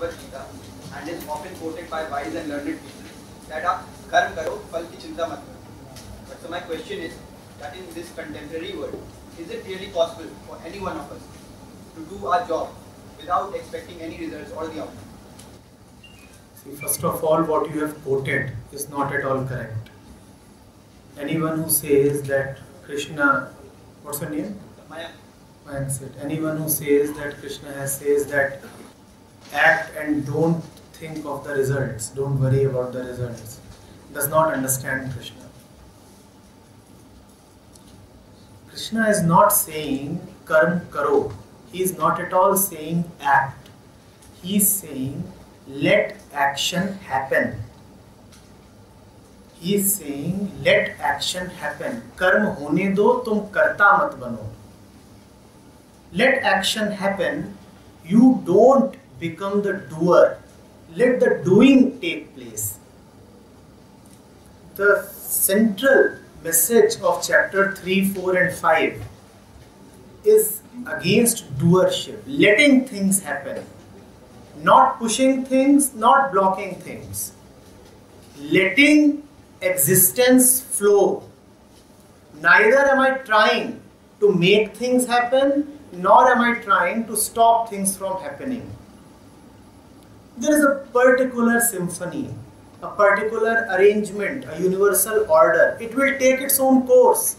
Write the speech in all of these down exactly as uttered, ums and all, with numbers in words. पर Gita and is often quoted by wise and learned people that are karm karo, phal ki chinta mat karo. But so my question is that in this contemporary world, is it really possible for any one of us to do our job without expecting any results or the outcome? See, first of all, what you have quoted is not at all correct. Anyone who says that Krishna, what's her name? Maya. Mayank said, anyone who says that Krishna has says that act and don't think of the results, don't worry about the results, does not understand Krishna. Krishna is not saying karm karo. He is not at all saying act. He is saying let action happen. He is saying let action happen. Karm hone do, tum karta mat bano. Let action happen. You don't become the doer. Let the doing take place. The central message of chapter three, four and five is against doership. Letting things happen. Not pushing things, not blocking things. Letting existence flow. Neither am I trying to make things happen, nor am I trying to stop things from happening. There is a particular symphony, a particular arrangement, a universal order. It will take its own course.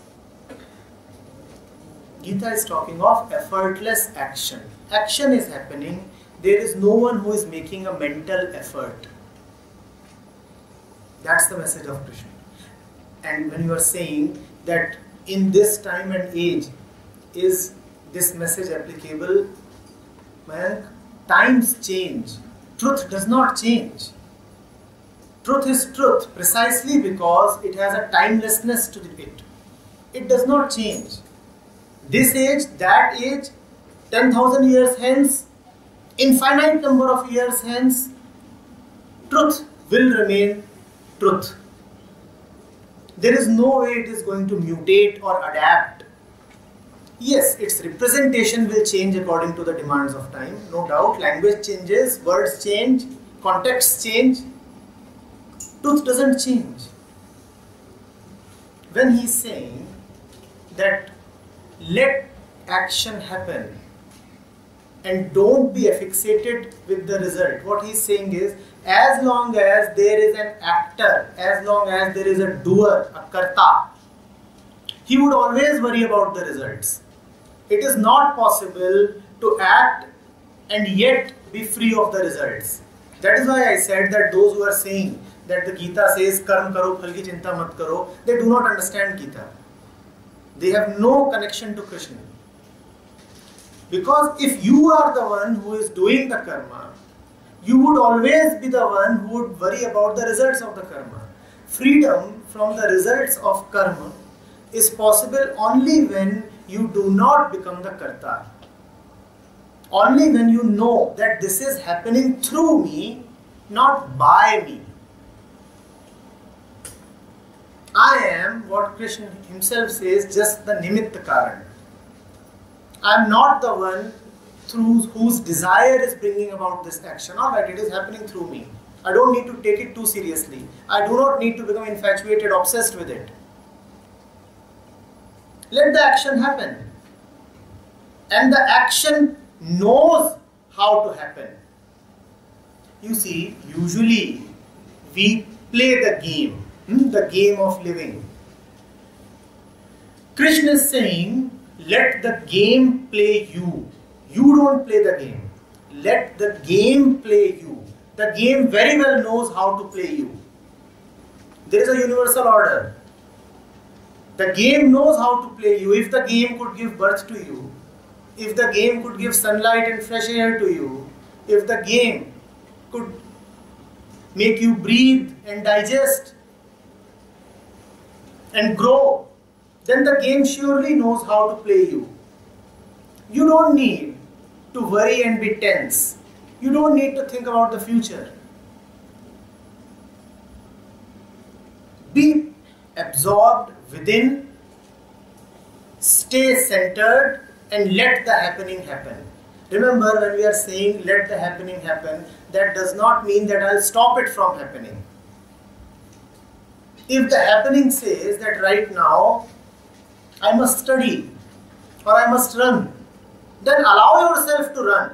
Gita is talking of effortless action. Action is happening. There is no one who is making a mental effort. That's the message of Krishna. And when you are saying that in this time and age, is this message applicable? Mayank, times change. Truth does not change. Truth is truth precisely because it has a timelessness to it. It does not change. This age, that age, ten thousand years hence, infinite number of years hence, truth will remain truth. There is no way it is going to mutate or adapt. Yes, its representation will change according to the demands of time, no doubt. Language changes, words change, contexts change. Truth doesn't change. When he's saying that let action happen and don't be affixated with the result, what he's saying is, as long as there is an actor, as long as there is a doer, a karta, he would always worry about the results. It is not possible to act and yet be free of the results. That is why I said that those who are saying that the Gita says karm karo phal ki chinta mat karo, they do not understand Gita. They have no connection to Krishna. Because if you are the one who is doing the karma, you would always be the one who would worry about the results of the karma. Freedom from the results of karma is possible only when you do not become the karta. Only when you know that this is happening through me, not by me. I am, what Krishna himself says, just the nimitta karan. I am not the one through whose desire is bringing about this action. Alright, it is happening through me. I don't need to take it too seriously. I do not need to become infatuated, obsessed with it. Let the action happen. And the action knows how to happen. You see, usually we play the game, hmm, the game of living. Krishna is saying, let the game play you. You don't play the game. Let the game play you. The game very well knows how to play you. There is a universal order. The game knows how to play you. If the game could give birth to you, if the game could give sunlight and fresh air to you, if the game could make you breathe and digest and grow, then the game surely knows how to play you. You don't need to worry and be tense. You don't need to think about the future. Be absorbed within, stay centered, and let the happening happen. Remember, when we are saying let the happening happen, that does not mean that I'll stop it from happening. If the happening says that right now I must study or I must run, then allow yourself to run.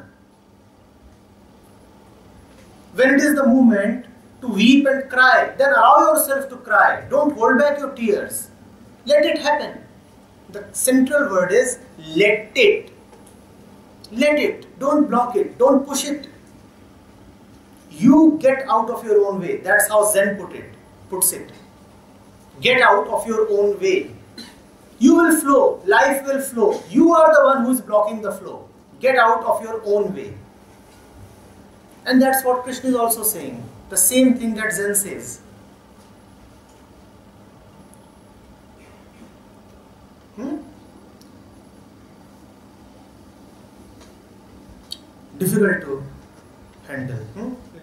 When it is the moment to weep and cry, then allow yourself to cry. Don't hold back your tears. Let it happen. The central word is let it. Let it. Don't block it. Don't push it. You get out of your own way. That's how Zen put it, puts it. Get out of your own way. You will flow. Life will flow. You are the one who is blocking the flow. Get out of your own way. And that's what Krishna is also saying. The same thing that Zen says. Hmm? Difficult to handle. Hmm?